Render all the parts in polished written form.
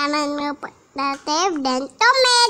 jangan lupa subscribe dan komen.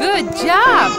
Good job!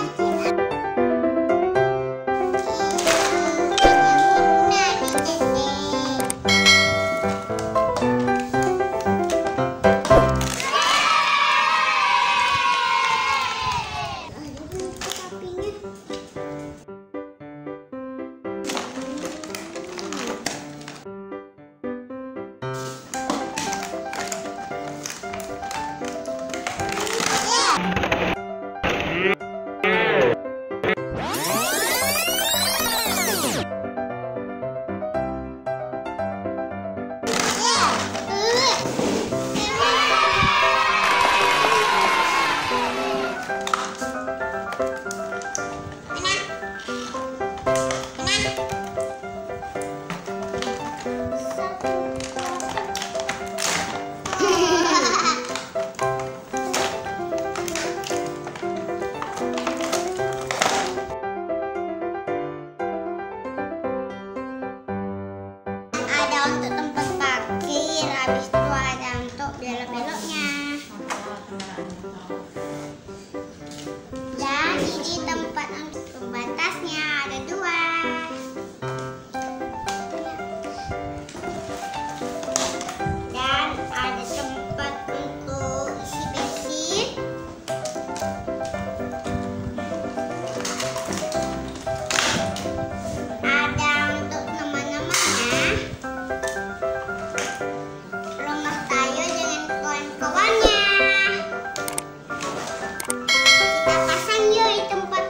Untuk tempat parkir, habis itu ada untuk belok-beloknya. Dan ini tempat untuk pembatasnya ada 2. Dan ada tempat untuk isi bensin. Ada untuk teman-temannya. Kapan yuk tempat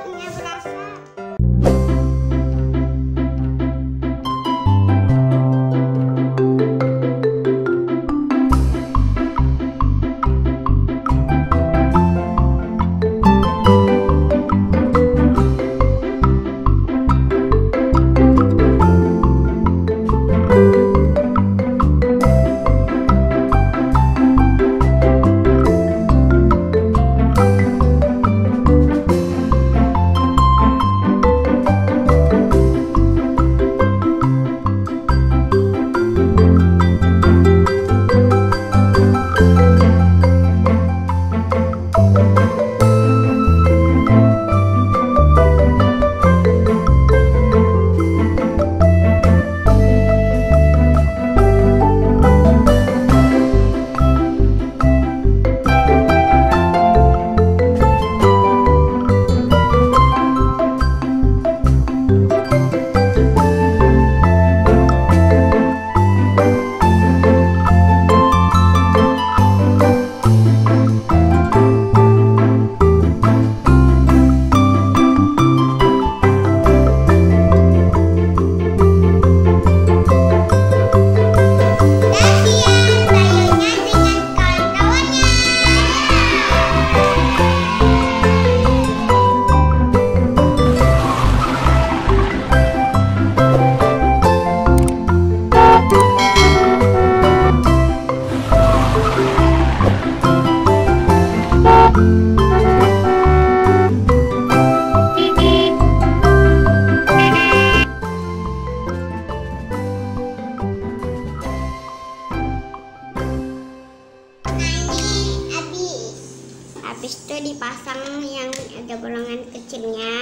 kucingnya.